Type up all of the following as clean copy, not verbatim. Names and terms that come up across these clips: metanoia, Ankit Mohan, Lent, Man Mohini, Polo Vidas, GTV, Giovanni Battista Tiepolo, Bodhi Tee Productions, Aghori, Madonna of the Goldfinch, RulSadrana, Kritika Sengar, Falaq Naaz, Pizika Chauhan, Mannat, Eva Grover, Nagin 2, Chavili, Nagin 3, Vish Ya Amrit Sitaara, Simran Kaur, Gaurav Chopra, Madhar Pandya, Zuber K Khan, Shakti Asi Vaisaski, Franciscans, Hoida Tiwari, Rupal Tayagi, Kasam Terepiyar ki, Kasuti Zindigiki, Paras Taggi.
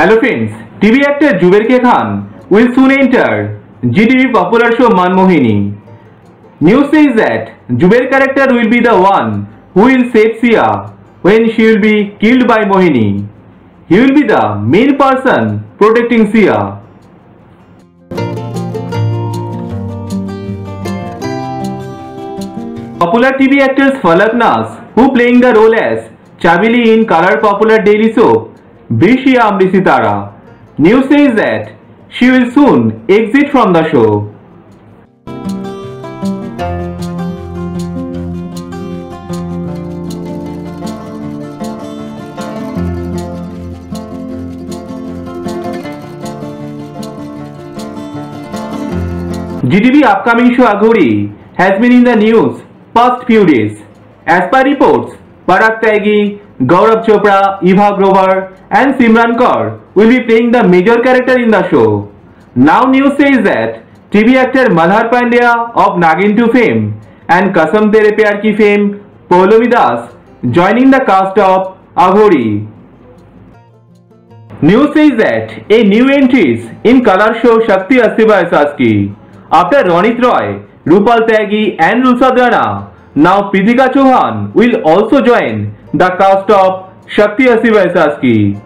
Hello friends, TV actor Zuber K Khan will soon enter GTV popular show Man Mohini. News says that Zuber character will be the one who will save Sia when she will be killed by Mohini. He will be the main person protecting Sia. Popular TV actors Falaq Naaz, who playing the role as Chavili in colored popular daily soap Vish Ya Amrit Sitaara. News says that she will soon exit from the show. GTV upcoming show Aghori has been in the news past few days. As per reports, Paras Taggi, Gaurav Chopra, Eva Grover and Simran Kaur will be playing the major character in the show. Now news says that TV actor Madhar Pandya of Nagin 2 fame and Kasam Terepiyar ki fame Polo Vidas joining the cast of Aghori. News says that a new entries in color show Shakti Asi Vaisaski. After Ronit Roy, Rupal Tayagi and RulSadrana, now Pizika Chauhan will also join the cast of Shakti Asi Vaisaski.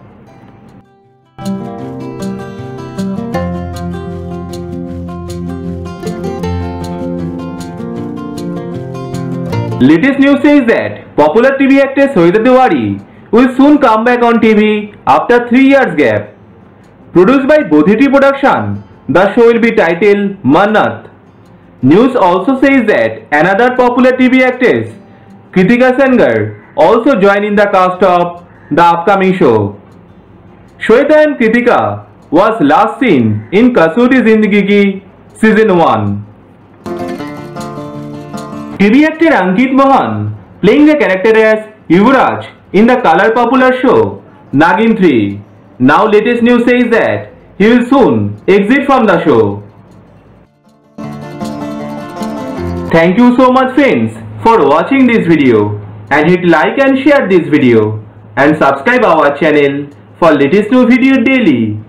Latest news says that popular TV actress Hoida Tiwari will soon come back on TV after 3 years gap. Produced by Bodhi Tee Productions, the show will be titled Mannat. News also says that another popular TV actress Kritika Sengar also join in the cast of the upcoming show. Shweta and Kritika was last seen in Kasuti Zindigiki Season 1. TV actor Ankit Mohan playing the character as Yuvraj in the color popular show Nagin 3. Now latest news says that he will soon exit from the show. Thank you so much friends for watching this video. And hit like and share this video and subscribe our channel for latest new video daily.